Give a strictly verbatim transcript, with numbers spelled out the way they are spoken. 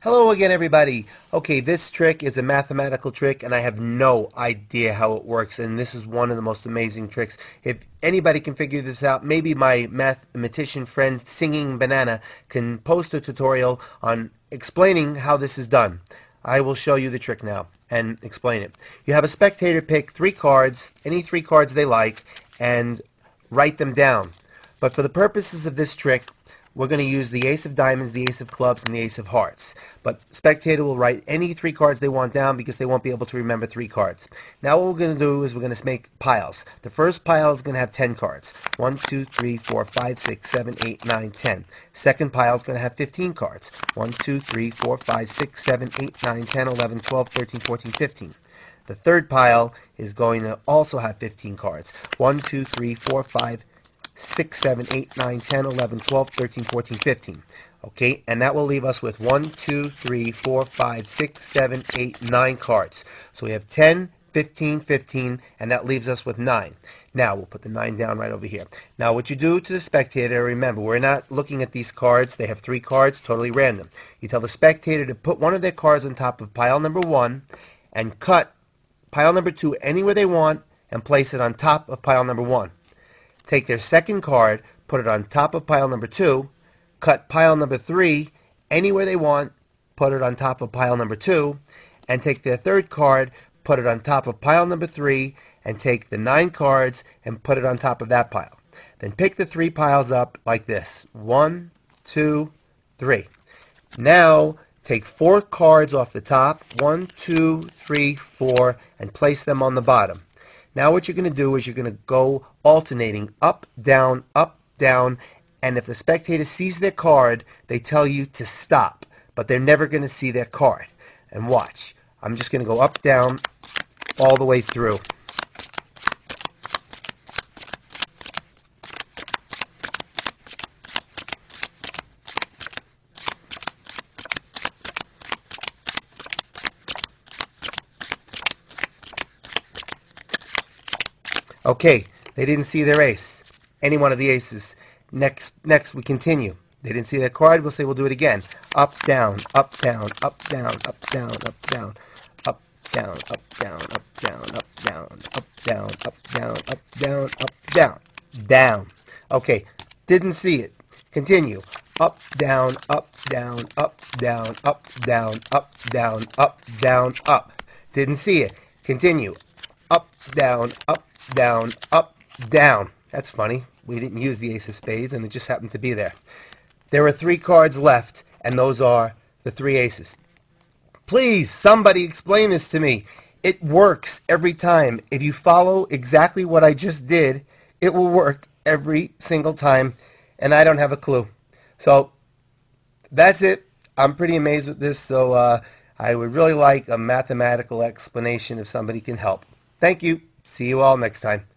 Hello again, everybody. Okay, this trick is a mathematical trick and I have no idea how it works, and this is one of the most amazing tricks. If anybody can figure this out, maybe my mathematician friend Singing Banana can post a tutorial on explaining how this is done. I will show you the trick now and explain it. You have a spectator pick three cards, any three cards they like, and write them down. But for the purposes of this trick, we're going to use the ace of diamonds, the ace of clubs, and the ace of hearts. But spectator will write any three cards they want down because they won't be able to remember three cards. Now what we're going to do is we're going to make piles. The first pile is going to have ten cards. one, two, three, four, five, six, seven, eight, nine, ten. Second pile is going to have fifteen cards. one, two, three, four, five, six, seven, eight, nine, ten, eleven, twelve, thirteen, fourteen, fifteen. The third pile is going to also have fifteen cards. one, two, three, four, five, six, seven, eight, nine, ten, eleven, twelve, thirteen, fourteen, fifteen. Okay, and that will leave us with one, two, three, four, five, six, seven, eight, nine cards. So we have ten, fifteen, fifteen, and that leaves us with nine. Now we'll put the nine down right over here. Now what you do to the spectator, remember, we're not looking at these cards. They have three cards, totally random. You tell the spectator to put one of their cards on top of pile number one and cut pile number two anywhere they want and place it on top of pile number one. Take their second card, put it on top of pile number two, cut pile number three anywhere they want, put it on top of pile number two, and take their third card, put it on top of pile number three, and take the nine cards and put it on top of that pile. Then pick the three piles up like this. One, two, three. Now take four cards off the top, one, two, three, four, and place them on the bottom. Now what you're going to do is you're going to go alternating up, down, up, down, and if the spectator sees their card, they tell you to stop, but they're never going to see their card. And watch. I'm just going to go up, down, all the way through. Okay, they didn't see their ace, any one of the aces. Next, next we continue. They didn't see their card, we'll say we'll do it again. Up, down, up, down, up, down, up, down, up, down, up, down, up, down, up, down, up, down, up, down, up, down, up, down, up, down, down. Okay, didn't see it. Continue. Up, down, up, down, up, down, up, down, up, down, up, down, up. Didn't see it. Continue. Up, down, up, down, up, down. That's funny. We didn't use the ace of spades and it just happened to be there. There are three cards left and those are the three aces. Please, somebody explain this to me. It works every time. If you follow exactly what I just did, it will work every single time, and I don't have a clue. So that's it. I'm pretty amazed with this, so uh, I would really like a mathematical explanation if somebody can help. Thank you. See you all next time.